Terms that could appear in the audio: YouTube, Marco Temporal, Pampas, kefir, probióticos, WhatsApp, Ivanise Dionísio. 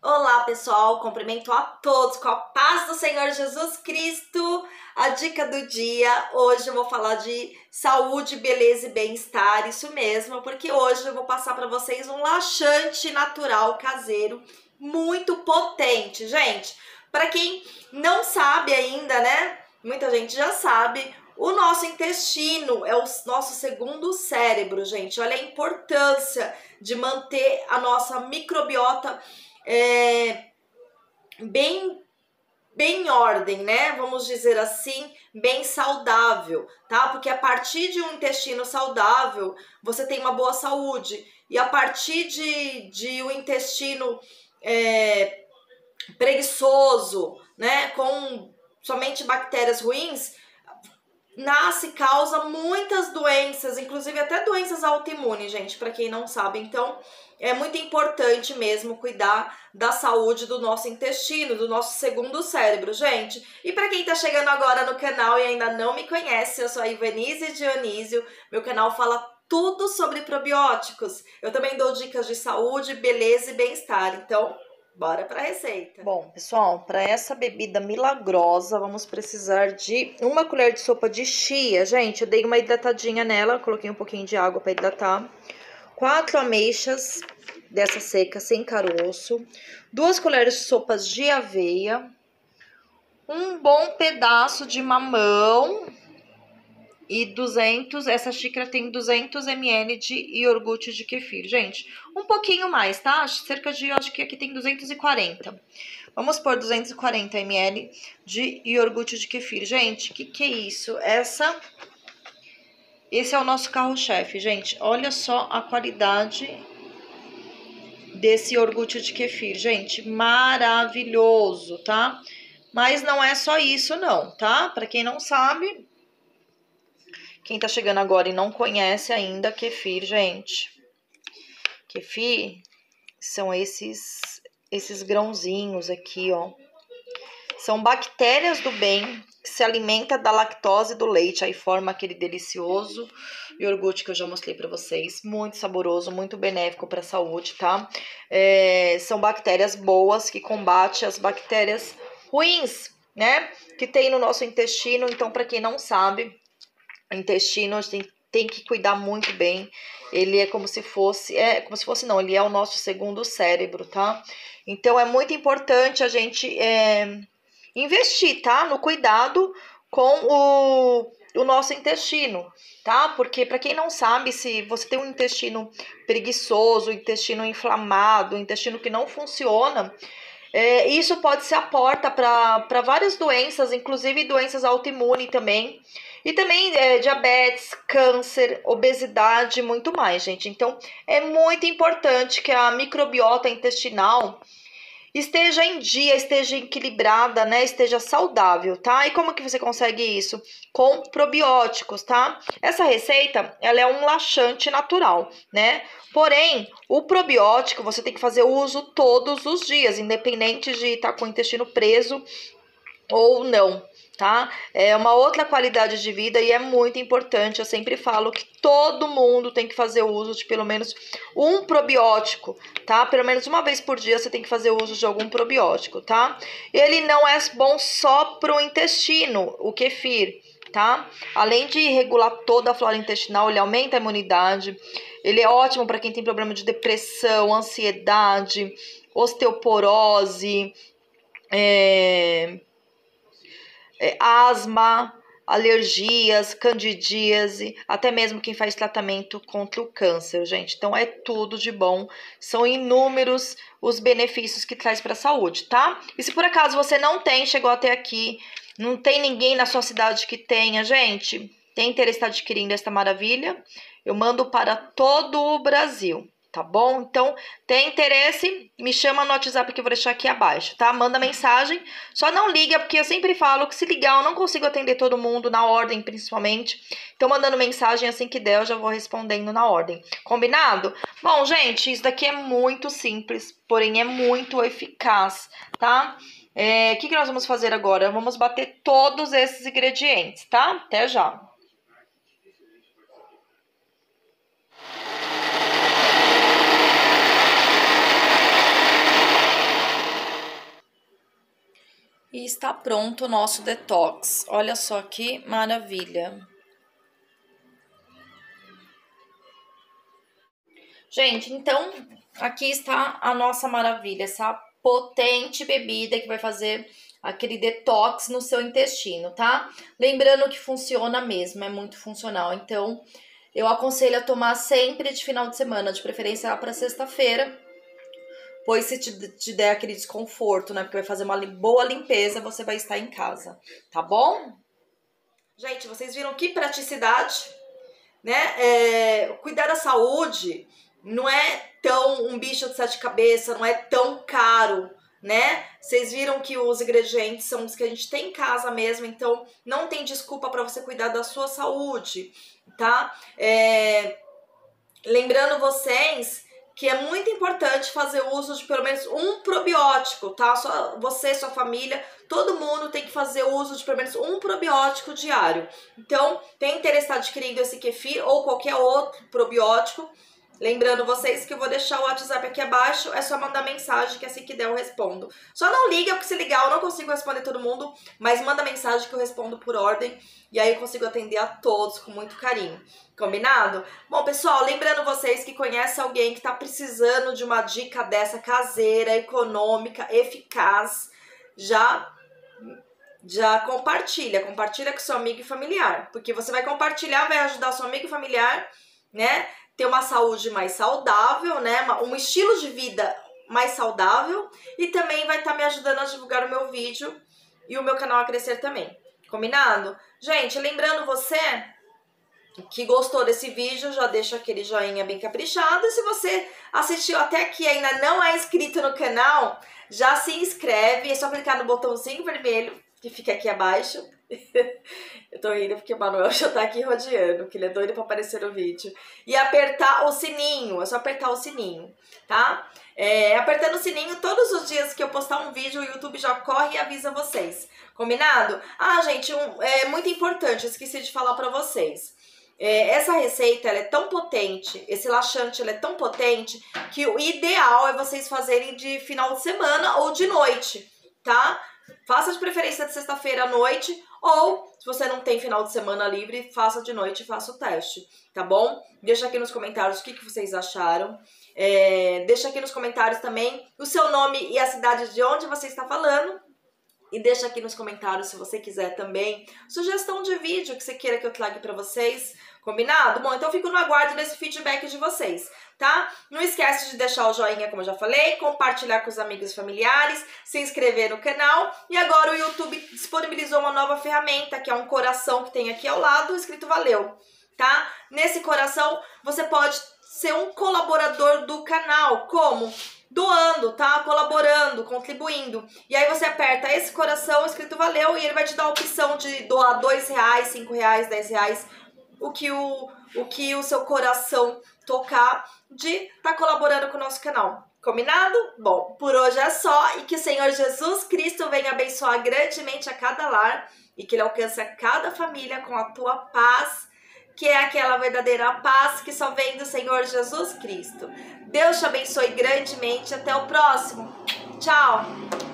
Olá pessoal, cumprimento a todos com a paz do Senhor Jesus Cristo. A dica do dia, hoje eu vou falar de saúde, beleza e bem-estar, isso mesmo, porque hoje eu vou passar para vocês um laxante natural caseiro muito potente, gente. Para quem não sabe ainda, né? Muita gente já sabe. O nosso intestino é o nosso segundo cérebro, gente. Olha a importância de manter a nossa microbiota bem em ordem, né? Vamos dizer assim, bem saudável, tá? Porque a partir de um intestino saudável, você tem uma boa saúde. E a partir de um intestino preguiçoso, né? Com somente bactérias ruins, nasce, causa muitas doenças, inclusive até doenças autoimunes, gente, para quem não sabe. Então, é muito importante mesmo cuidar da saúde do nosso intestino, do nosso segundo cérebro, gente. E para quem tá chegando agora no canal e ainda não me conhece, eu sou a Ivanise Dionísio, meu canal fala tudo sobre probióticos. Eu também dou dicas de saúde, beleza e bem-estar, então bora para a receita. Bom, pessoal, para essa bebida milagrosa, vamos precisar de uma colher de sopa de chia. Gente, eu dei uma hidratadinha nela, coloquei um pouquinho de água para hidratar. 4 ameixas dessa seca, sem caroço. 2 colheres de sopas de aveia. Um bom pedaço de mamão. E 200, essa xícara tem 200 ml de iogurte de kefir. Gente, um pouquinho mais, tá? Cerca de, acho que aqui tem 240. Vamos pôr 240 ml de iogurte de kefir. Gente, que é isso? Esse é o nosso carro-chefe, gente. Olha só a qualidade desse iogurte de kefir, gente. Maravilhoso, tá? Mas não é só isso, não, tá? Pra quem não sabe, quem tá chegando agora e não conhece ainda, kefir, gente. Kefir são esses grãozinhos aqui, ó. São bactérias do bem que se alimenta da lactose do leite. Aí forma aquele delicioso iogurte que eu já mostrei pra vocês. Muito saboroso, muito benéfico pra saúde, tá? São bactérias boas que combatem as bactérias ruins, né? Que tem no nosso intestino. Então, pra quem não sabe, o intestino a gente tem que cuidar muito bem. Ele é como se fosse, não, ele é o nosso segundo cérebro, tá? Então é muito importante a gente investir, tá? No cuidado com o nosso intestino, tá? Porque para quem não sabe, se você tem um intestino preguiçoso, intestino inflamado, intestino que não funciona, isso pode ser a porta para várias doenças, inclusive doenças autoimunes também. E também diabetes, câncer, obesidade e muito mais, gente. Então, é muito importante que a microbiota intestinal esteja em dia, esteja equilibrada, né? Esteja saudável, tá? E como que você consegue isso? Com probióticos, tá? Essa receita, ela é um laxante natural, né? Porém, o probiótico você tem que fazer uso todos os dias, independente de estar com o intestino preso ou não, tá? É uma outra qualidade de vida e é muito importante. Eu sempre falo que todo mundo tem que fazer uso de pelo menos um probiótico, tá? Pelo menos uma vez por dia você tem que fazer uso de algum probiótico, tá? Ele não é bom só pro intestino, o kefir, tá? Além de regular toda a flora intestinal, ele aumenta a imunidade. Ele é ótimo para quem tem problema de depressão, ansiedade, osteoporose, asma, alergias, candidíase, até mesmo quem faz tratamento contra o câncer, gente. Então é tudo de bom, são inúmeros os benefícios que traz para a saúde, tá? E se por acaso você não tem, chegou até aqui, não tem ninguém na sua cidade que tenha, gente, tem interesse em estar adquirindo esta maravilha, eu mando para todo o Brasil, tá bom? Então, tem interesse, me chama no WhatsApp que eu vou deixar aqui abaixo, tá? Manda mensagem, só não liga, porque eu sempre falo que se ligar eu não consigo atender todo mundo, na ordem principalmente. Então, mandando mensagem assim que der, eu já vou respondendo na ordem. Combinado? Bom, gente, isso daqui é muito simples, porém é muito eficaz, tá? O que nós vamos fazer agora? Vamos bater todos esses ingredientes, tá? Até já! está pronto o nosso detox. Olha só que maravilha. Gente, então aqui está a nossa maravilha, essa potente bebida que vai fazer aquele detox no seu intestino, tá? Lembrando que funciona mesmo, é muito funcional. Então, eu aconselho a tomar sempre de final de semana, de preferência para sexta-feira, pois se te der aquele desconforto, né? Porque vai fazer uma boa limpeza, você vai estar em casa, tá bom? Gente, vocês viram que praticidade, né? Cuidar da saúde não é tão um bicho de sete cabeças, não é tão caro, né? Vocês viram que os ingredientes são os que a gente tem em casa mesmo, então não tem desculpa para você cuidar da sua saúde, tá? Lembrando vocês que é muito importante fazer uso de pelo menos um probiótico, tá? Você, sua família, todo mundo tem que fazer uso de pelo menos um probiótico diário. Então, tem interesse adquirindo esse kefir ou qualquer outro probiótico. Lembrando vocês que eu vou deixar o WhatsApp aqui abaixo, é só mandar mensagem que assim que der eu respondo. Só não liga, porque se ligar eu não consigo responder todo mundo, mas manda mensagem que eu respondo por ordem e aí eu consigo atender a todos com muito carinho. Combinado? Bom, pessoal, lembrando vocês que conhece alguém que tá precisando de uma dica dessa caseira, econômica, eficaz, já compartilha com seu amigo e familiar, porque você vai compartilhar, vai ajudar seu amigo e familiar, né? Ter uma saúde mais saudável, né? Um estilo de vida mais saudável. E também vai estar me ajudando a divulgar o meu vídeo e o meu canal a crescer também. Combinado? Gente, lembrando você que gostou desse vídeo, já deixa aquele joinha bem caprichado. E se você assistiu até aqui e ainda não é inscrito no canal, já se inscreve. É só clicar no botãozinho vermelho que fica aqui abaixo. Eu tô rindo porque o Manuel já tá aqui rodeando, que ele é doido pra aparecer no vídeo. E apertar o sininho, é só apertar o sininho, tá? Apertando o sininho, todos os dias que eu postar um vídeo, o YouTube já corre e avisa vocês. Combinado? Ah, gente, é muito importante, eu esqueci de falar pra vocês. Essa receita, ela é tão potente, esse laxante, ele é tão potente, que o ideal é vocês fazerem de final de semana ou de noite, tá? Faça de preferência de sexta-feira à noite, ou se você não tem final de semana livre, faça de noite e faça o teste, tá bom? Deixa aqui nos comentários o que vocês acharam. Deixa aqui nos comentários também o seu nome e a cidade de onde você está falando. E deixa aqui nos comentários, se você quiser também, sugestão de vídeo que você queira que eu traga pra vocês. Combinado? Bom, então eu fico no aguardo desse feedback de vocês, tá? Não esquece de deixar o joinha, como eu já falei, compartilhar com os amigos e familiares, se inscrever no canal. E agora o YouTube disponibilizou uma nova ferramenta, que é um coração que tem aqui ao lado, escrito valeu, tá? Nesse coração, você pode ser um colaborador do canal, como doando, tá? Colaborando, contribuindo. E aí você aperta esse coração escrito valeu e ele vai te dar a opção de doar R$2, R$5, R$10, o que o seu coração tocar, de tá colaborando com o nosso canal. Combinado? Bom, por hoje é só, e que o Senhor Jesus Cristo venha abençoar grandemente a cada lar e que ele alcance a cada família com a tua paz, que é aquela verdadeira paz que só vem do Senhor Jesus Cristo. Deus te abençoe grandemente. Até o próximo. Tchau!